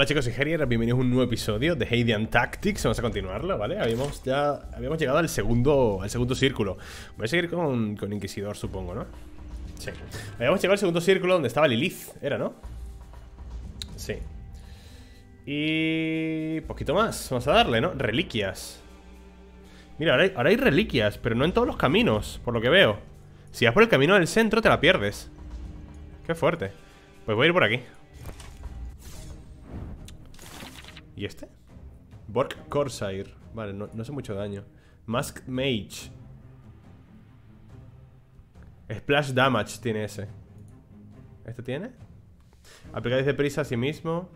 Hola chicos, soy Herier, bienvenidos a un nuevo episodio de Hadean Tactics. Vamos a continuarlo, ¿vale? Habíamos llegado al segundo círculo. Voy a seguir con Inquisidor, supongo, ¿no? Sí. Habíamos llegado al segundo círculo donde estaba Lilith, ¿era, no? Sí. Y... poquito más, vamos a darle, ¿no? Reliquias. Mira, ahora hay reliquias, pero no en todos los caminos, por lo que veo. Si vas por el camino del centro, te la pierdes. Qué fuerte. Pues voy a ir por aquí. ¿Y este? Bork Corsair. Vale, no hace mucho daño. Mask Mage. Splash Damage tiene ese. ¿Este tiene? Aplica 10 de prisa a sí mismo.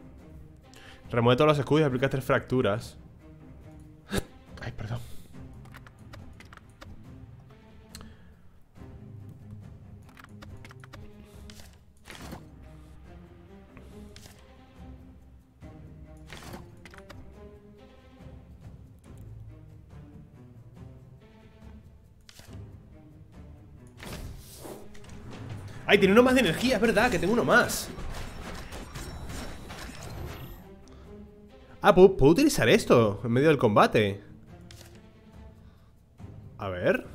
Remueve todos los escudos y aplica 3 fracturas. Ay, perdón. Ay, tiene uno más de energía, es verdad, que tengo uno más. Ah, ¿puedo utilizar esto en medio del combate? A ver.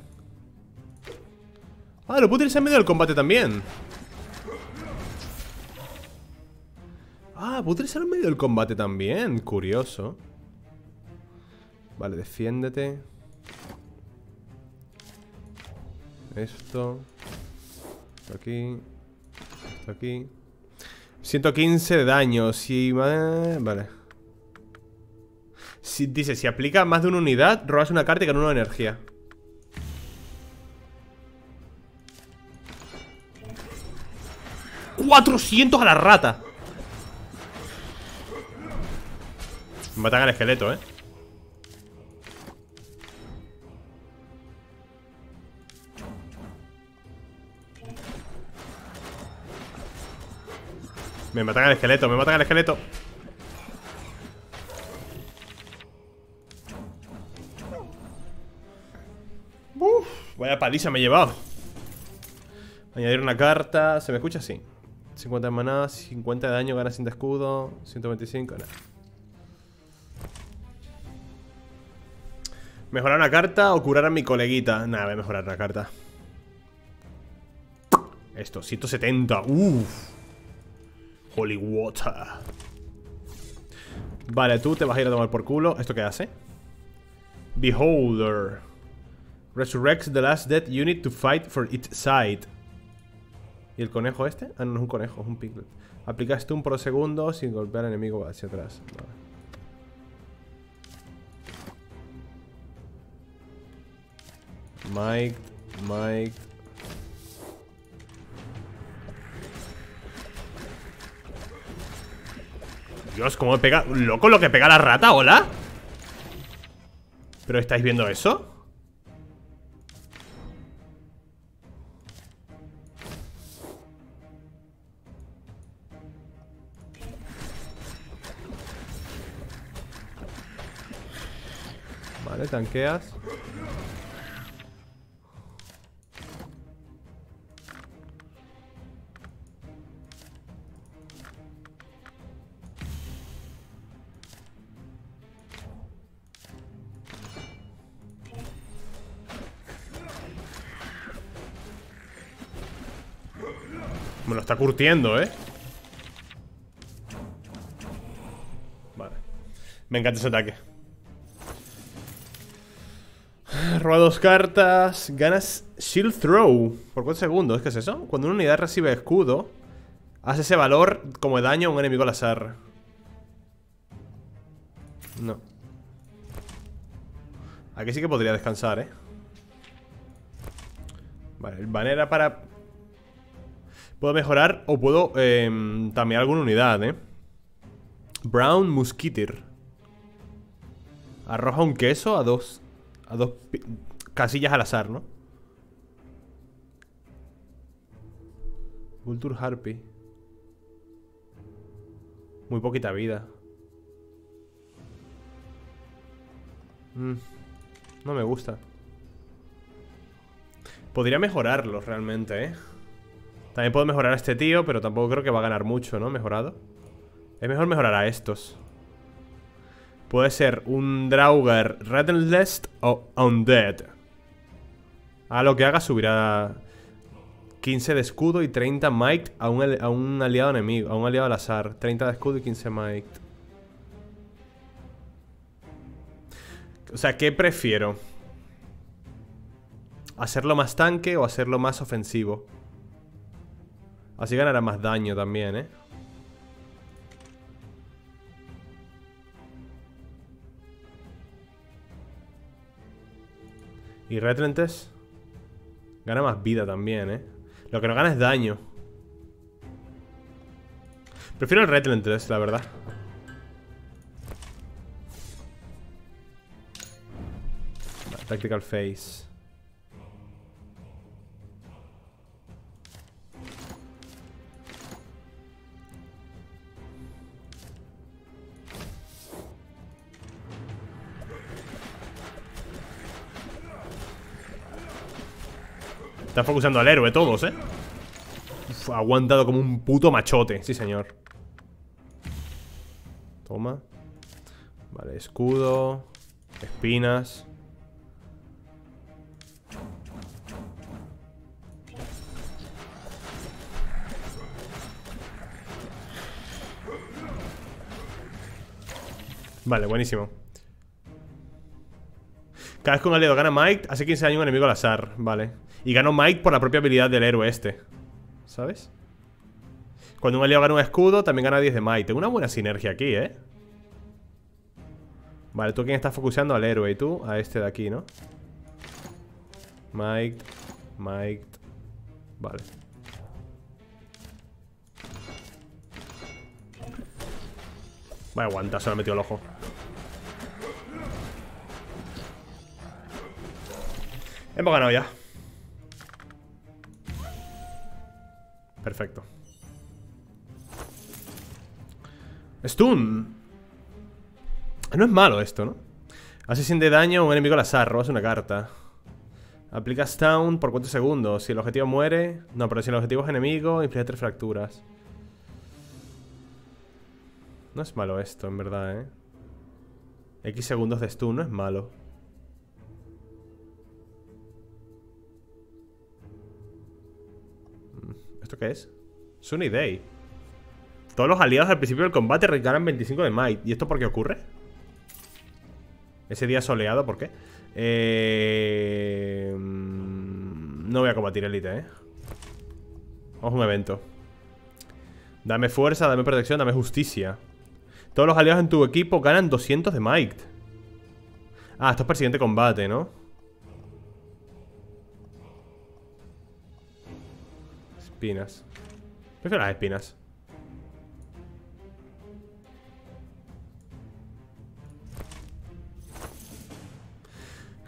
Ah, lo puedo utilizar en medio del combate también. Ah, puedo utilizarlo en medio del combate también. Curioso. Vale, defiéndete. Esto... aquí, esto aquí. 115 de daño. Si... vale. Si, dice, si aplica más de una unidad, robas una carta y ganas 1 de energía. ¡400 a la rata! Matan al esqueleto, ¿eh? Me matan al esqueleto, me matan al esqueleto. Uf, vaya paliza me he llevado. Añadir una carta. ¿Se me escucha? Sí. 50 de maná, 50 de daño, gana sin de escudo. 125, nada. ¿Mejorar una carta o curar a mi coleguita? Nada, voy a mejorar una carta. Esto, 170. Uff. Holy water. Vale, tú te vas a ir a tomar por culo. ¿Esto qué hace? Beholder. Resurrects the last dead unit to fight for its side. ¿Y el conejo este? Ah, no es un conejo, es un piglet. Aplica stun por 2 segundos sin golpear al enemigo hacia atrás. Vale. Mike. Dios, cómo pega... Loco lo que pega la rata, ¿hola? ¿Pero estáis viendo eso? Vale, tanqueas. Me lo está curtiendo, ¿eh? Vale. Me encanta ese ataque. Roba 2 cartas. Ganas Shield Throw. ¿Por cuántos segundos? ¿Qué es eso? Cuando una unidad recibe escudo, hace ese valor como daño a un enemigo al azar. No. Aquí sí que podría descansar, ¿eh? Vale, el banner era para... Puedo mejorar o puedo tamear alguna unidad, ¿eh? Brown Musketeer. Arroja un queso a 2 casillas al azar, ¿no? Vulture Harpy. Muy poquita vida. No me gusta. Podría mejorarlo realmente, ¿eh? También puedo mejorar a este tío, pero tampoco creo que va a ganar mucho, ¿no? Mejorado. Es mejor mejorar a estos. Puede ser un Draugr Relentless o Undead. A lo que haga subirá 15 de escudo y 30 might a un aliado enemigo, a un aliado al azar. 30 de escudo y 15 might. O sea, ¿qué prefiero? ¿Hacerlo más tanque o hacerlo más ofensivo? Así ganará más daño también, ¿eh? Y Retlentes gana más vida también, ¿eh? Lo que no gana es daño. Prefiero el Retlentes, la verdad. Tactical Phase. Están focusando al héroe todos, ¿eh? Uf, aguantado como un puto machote. Sí, señor. Toma. Vale, escudo. Espinas. Vale, buenísimo. Cada vez que un aliado gana Mike, hace 15 daño a un enemigo al azar. Vale. Y ganó Mike por la propia habilidad del héroe este, ¿sabes? Cuando un aliado gana un escudo, también gana 10 de Mike. Tengo una buena sinergia aquí, ¿eh? Vale, tú a quién estás focuseando al héroe. Y tú a este de aquí, ¿no? Mike. Mike. Vale. Vale, aguanta, se lo ha metido el ojo. Hemos ganado ya. Perfecto. Stun. No es malo esto, ¿no? Hace 100 de daño a un enemigo al azar. Robas una carta. Aplica stun por 4 segundos. Si el objetivo muere... No, pero si el objetivo es enemigo, inflige 3 fracturas. No es malo esto, en verdad, ¿eh? X segundos de stun no es malo. ¿Esto qué es? Sunny Day. Todos los aliados al principio del combate regalan 25 de might. ¿Y esto por qué ocurre? Ese día soleado, ¿por qué? No voy a combatir élite, ¿eh? Vamos a un evento. Dame fuerza, dame protección, dame justicia. Todos los aliados en tu equipo ganan 200 de might. Ah, esto es para el siguiente combate, ¿no? Espinas. Prefiero las espinas.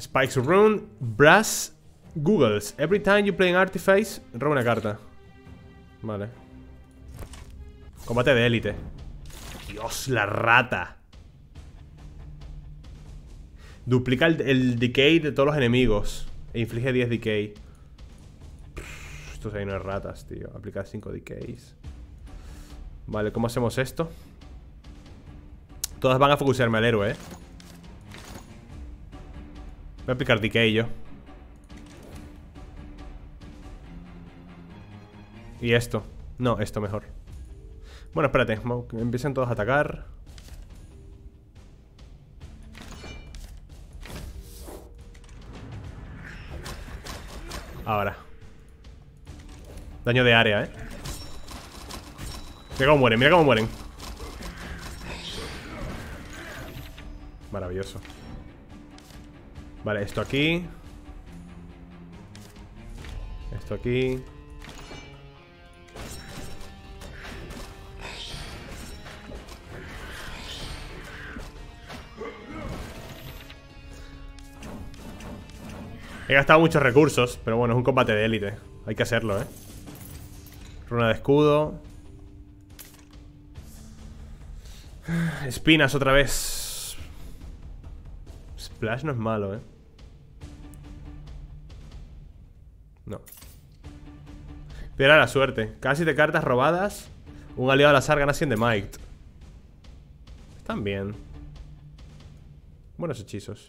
Spikes Rune, Brass, Googles. Every time you play an Artifice, roba una carta. Vale. Combate de élite. Dios, la rata. Duplica el decay de todos los enemigos. E inflige 10 decay. Estos ahí no es ratas, tío. Aplicar 5 decays. Vale, ¿cómo hacemos esto? Todas van a focusearme al héroe, ¿eh? Voy a aplicar decay yo. Y esto. No, esto mejor. Bueno, espérate. Empiecen todos a atacar. Ahora. Daño de área, ¿eh? Mira cómo mueren, mira cómo mueren. Maravilloso. Vale, esto aquí. Esto aquí. He gastado muchos recursos, pero bueno, es un combate de élite. Hay que hacerlo, ¿eh? Runa de escudo. Espinas otra vez. Splash no es malo, ¿eh? No. Piedra de la suerte. Cada 7 cartas robadas, un aliado al azar gana 100 de might. También. Buenos hechizos.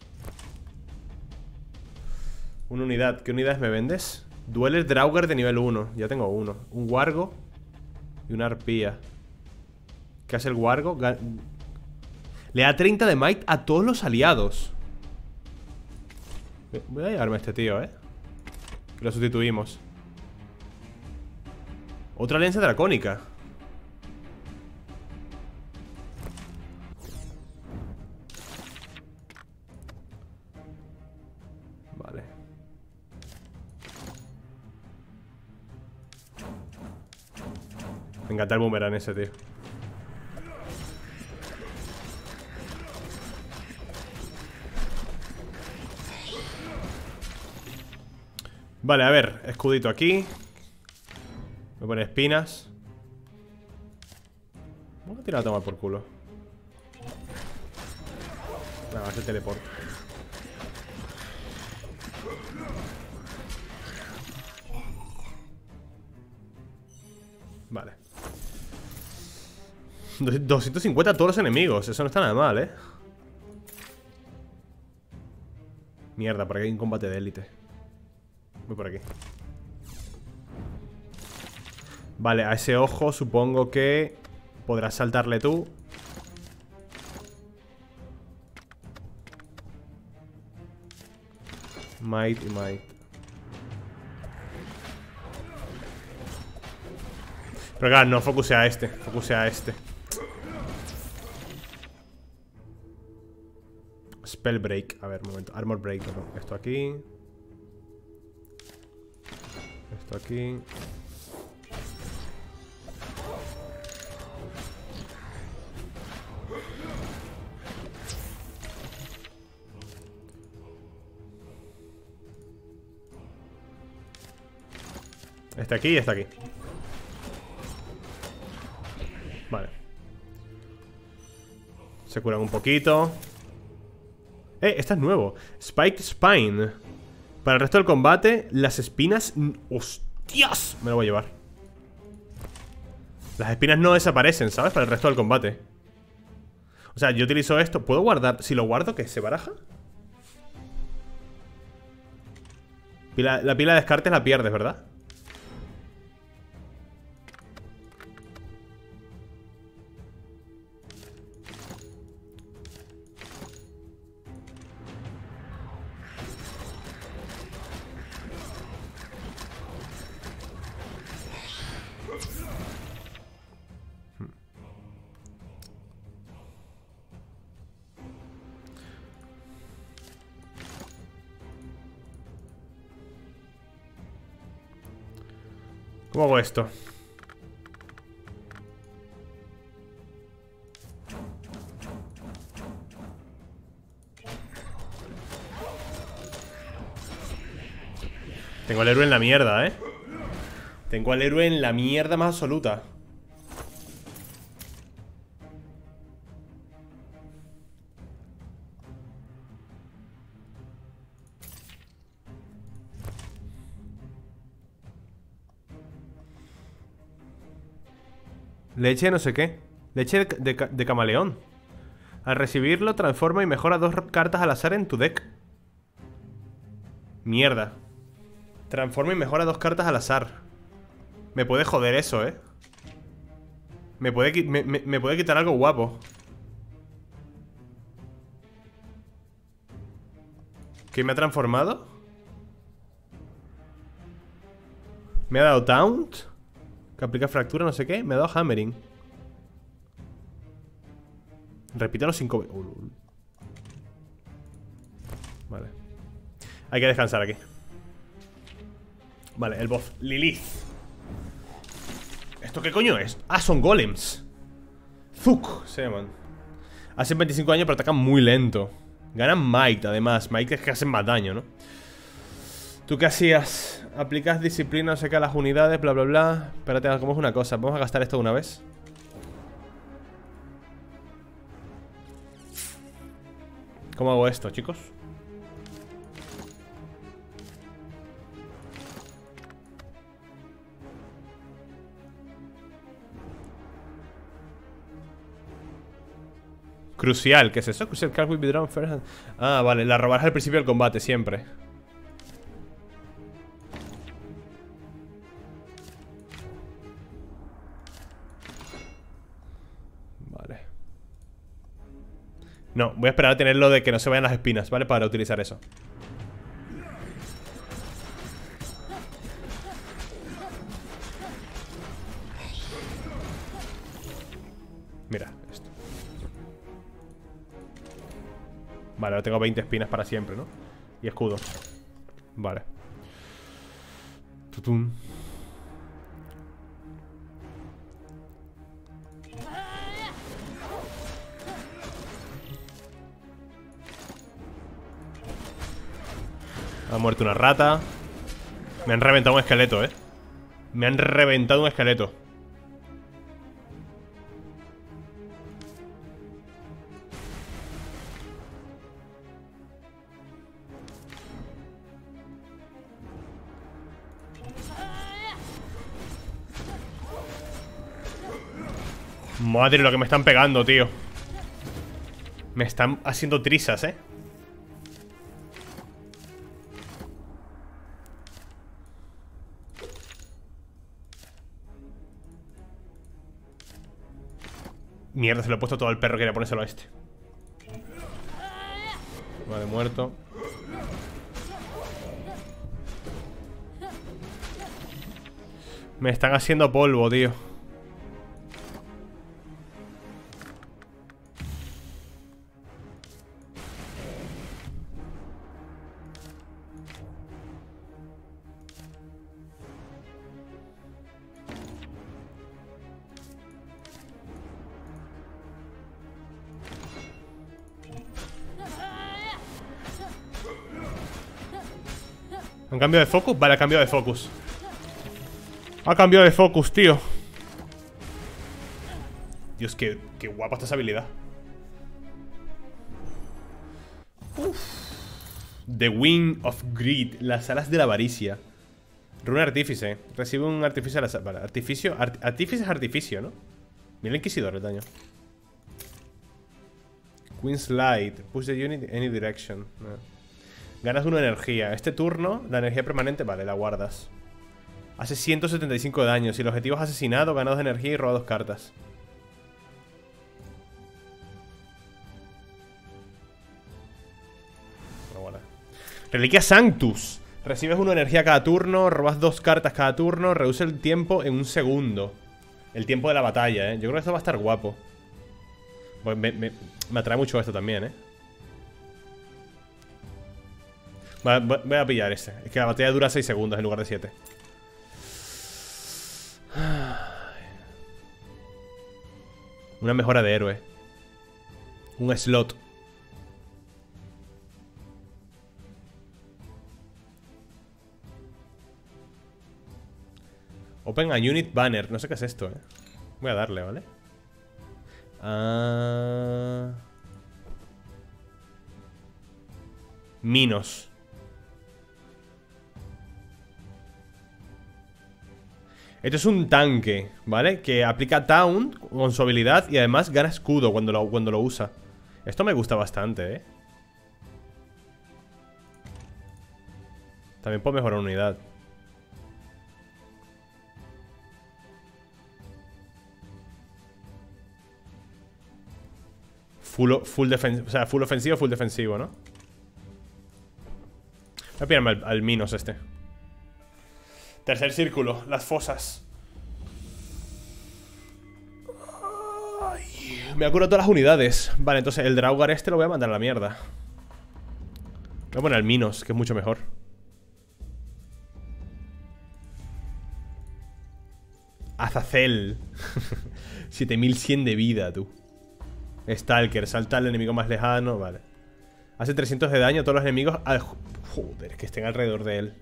Una unidad. ¿Qué unidades me vendes? Dueles Draugr de nivel 1. Ya tengo uno. Un Wargo y una Arpía. ¿Qué hace el Wargo? Le da 30 de Might a todos los aliados. Voy a llevarme a este tío, ¿eh? Que lo sustituimos. Otra alianza dracónica. Vale. Me encanta el boomerang ese, tío. Vale, a ver, escudito aquí. Voy a poner espinas. Voy a tirar a tomar por culo. Nada, se teleporta. Vale. 250 a todos los enemigos. Eso no está nada mal, ¿eh? Mierda, por aquí hay un combate de élite. Voy por aquí. Vale, a ese ojo supongo que podrás saltarle tú. Might y might. Pero claro, no, focusea a este. Focusea a este. Spellbreak. A ver, un momento. Armor break. Esto aquí. Esto aquí. Este aquí y este aquí. Vale. Se curan un poquito. Este es nuevo. Spike Spine. Para el resto del combate, las espinas... ¡Hostias! Me lo voy a llevar. Las espinas no desaparecen, ¿sabes? Para el resto del combate. O sea, yo utilizo esto. ¿Puedo guardar? Si lo guardo, ¿qué? ¿Se baraja? La pila de descartes la pierdes, ¿verdad? ¿Cómo hago esto? Tengo al héroe en la mierda, ¿eh? Tengo al héroe en la mierda más absoluta. Leche no sé qué. Leche de camaleón. Al recibirlo, transforma y mejora 2 cartas al azar en tu deck. Mierda. Transforma y mejora 2 cartas al azar. Me puede joder eso, ¿eh? Me puede quitar algo guapo. ¿Qué me ha transformado? ¿Me ha dado taunt? Que aplica fractura, no sé qué. Me ha dado hammering. Repítalo 5 veces. Vale. Hay que descansar aquí. Vale, el boss. Lilith. ¿Esto qué coño es? Ah, son golems. Zuk se llaman. Hacen 25 daño, pero atacan muy lento. Ganan Might, además. Might es que hacen más daño, ¿no? ¿Tú qué hacías? Aplicas disciplina, no sé qué, a las unidades, bla, bla, bla. Espérate, hagamos una cosa. Vamos a gastar esto de una vez. ¿Cómo hago esto, chicos? Crucial, ¿qué es eso? Crucial card will be drawn first. Ah, vale, la robarás al principio del combate, siempre. Vale. No, voy a esperar a tenerlo de que no se vayan las espinas, ¿vale? Para utilizar eso. Mira, esto. Vale, ahora tengo 20 espinas para siempre, ¿no? Y escudo. Vale. Tutum. Ha muerto una rata. Me han reventado un esqueleto, ¿eh? Me han reventado un esqueleto. Madre, lo que me están pegando, tío. Me están haciendo trizas, ¿eh? Mierda, se lo he puesto todo al perro. Quería ponérselo a este. Vale, muerto. Me están haciendo polvo, tío. ¿Han cambiado de focus? Vale, ha cambiado de focus. Ha cambiado de focus, tío. Dios, qué guapa está esa habilidad. Uf. The Wing of Greed. Las alas de la avaricia. Rune Artifice. Recibe un artificio a la sala. Vale, artificio. Artifice es artificio, ¿no? Mira el Inquisidor, el daño. Queen's light. Push the unit any direction. No. Ganas 1 de energía. Este turno, la energía permanente, vale, la guardas. Hace 175 de daño. Si el objetivo es asesinado, gana 2 de energía y roba 2 cartas. No, vale. Reliquia Sanctus. Recibes 1 de energía cada turno, robas 2 cartas cada turno, reduce el tiempo en un segundo. El tiempo de la batalla, ¿eh? Yo creo que esto va a estar guapo. Pues me atrae mucho esto también, ¿eh? Voy a pillar este. Es que la batalla dura 6 segundos en lugar de 7. Una mejora de héroe. Un slot. Open a unit banner. No sé qué es esto, eh. Voy a darle, ¿vale? Minos. Esto es un tanque, ¿vale? Que aplica taunt con su habilidad y además gana escudo cuando lo usa. Esto me gusta bastante, ¿eh? También puedo mejorar una unidad. Full defensivo, o sea, full defensivo, ¿no? Voy a pillarme al Minos este. Tercer círculo, las fosas. Ay, me ha curado todas las unidades. Vale, entonces el Draugr este lo voy a mandar a la mierda. Voy a poner al Minos, que es mucho mejor. Azazel. 7100 de vida, tú. Stalker, salta al enemigo más lejano, vale. Hace 300 de daño a todos los enemigos al... Joder, que estén alrededor de él.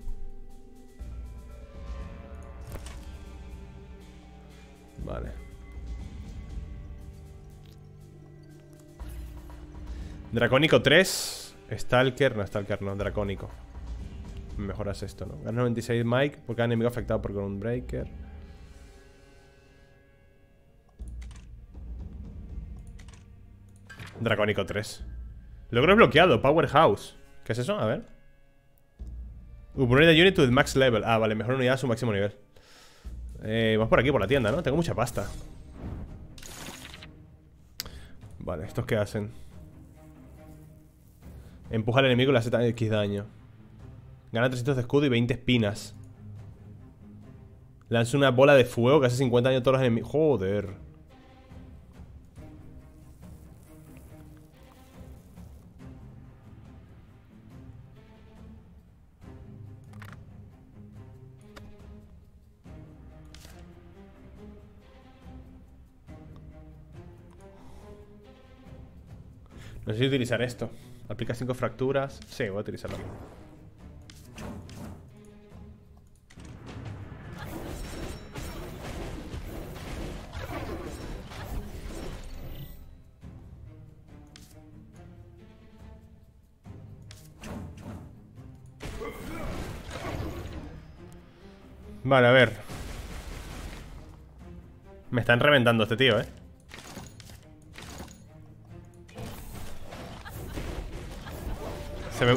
Vale. Dracónico 3. Stalker no, Dracónico. Mejoras esto, ¿no? Ganas 96 Mike por cada enemigo afectado por Groundbreaker. Dracónico 3. Logro bloqueado, Powerhouse. ¿Qué es eso? A ver. Upgrade the unit to the max level. Ah, vale, mejor unidad a su máximo nivel. Vamos por aquí, por la tienda, ¿no? Tengo mucha pasta. Vale, ¿estos qué hacen? Empuja al enemigo y le hace X daño. Gana 300 de escudo y 20 espinas. Lanza una bola de fuego que hace 50 daño a todos los enemigos. Joder. No sé si utilizar esto. Aplica 5 fracturas. Sí, voy a utilizarlo. Vale, a ver. Me están reventando este tío, ¿eh?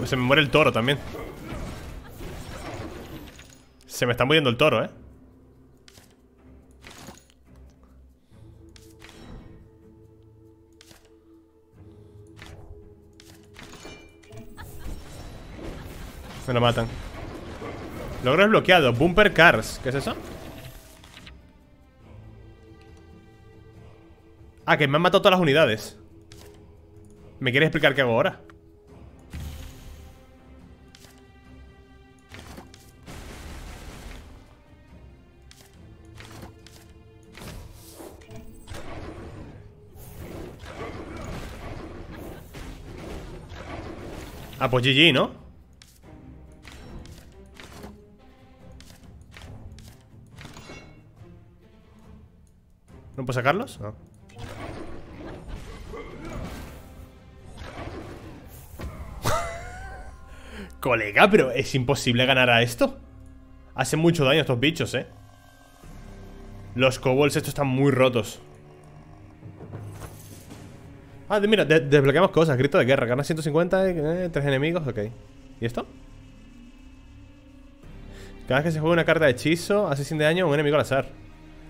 Se me muere el toro también. Se me está muriendo el toro, ¿eh? Me lo matan. Logro desbloqueado, bumper cars. ¿Qué es eso? Ah, que me han matado todas las unidades. ¿Me quieres explicar qué hago ahora? Ah, pues GG, ¿no? ¿No puedo sacarlos? No. Colega, pero es imposible ganar a esto. Hacen mucho daño estos bichos, ¿eh? Los kobolds estos están muy rotos. Ah, mira, desbloqueamos cosas. Grito de guerra. Gana 150, 3 enemigos. Ok. ¿Y esto? Cada vez que se juega una carta de hechizo, hace 100 de daño a un enemigo al azar.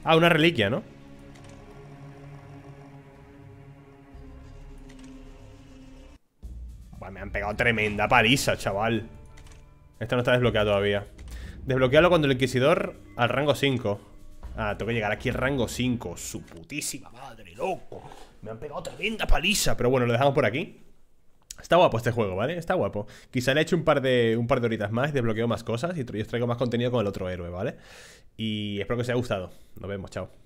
Ah, una reliquia, ¿no? Buah, me han pegado tremenda paliza, chaval. Esta no está desbloqueada todavía. Desbloquealo cuando el Inquisidor al rango 5. Ah, tengo que llegar aquí al rango 5. Su putísima madre, loco. Me han pegado tremenda paliza. Pero bueno, lo dejamos por aquí. Está guapo este juego, ¿vale? Está guapo. Quizá le eche un par de horitas más. Desbloqueo más cosas y os traigo más contenido con el otro héroe, ¿vale? Y espero que os haya gustado. Nos vemos, chao.